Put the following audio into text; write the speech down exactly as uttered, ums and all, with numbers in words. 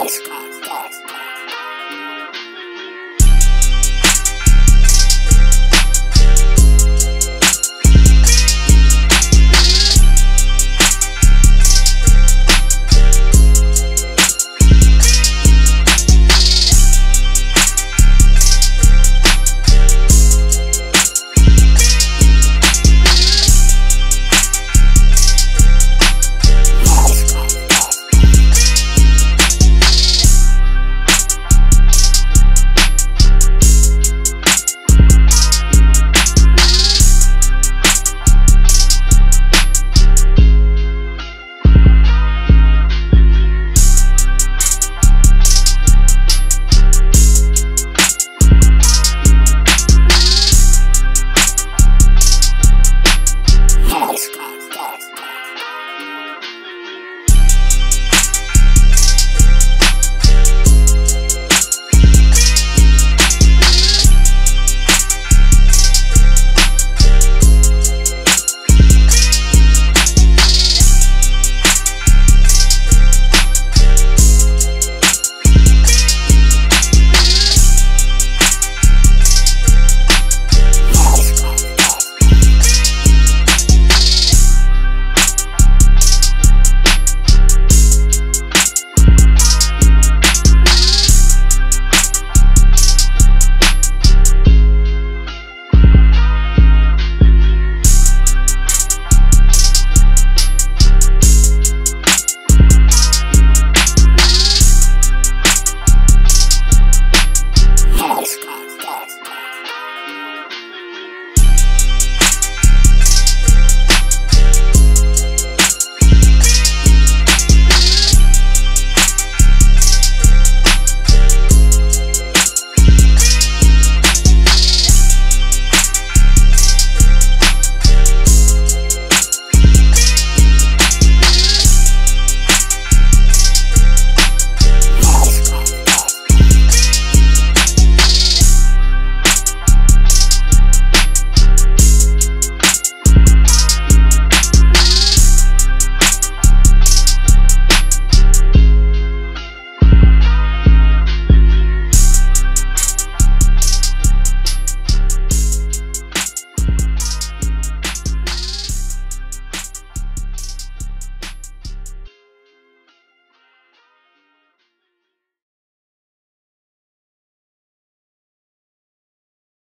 Oscar.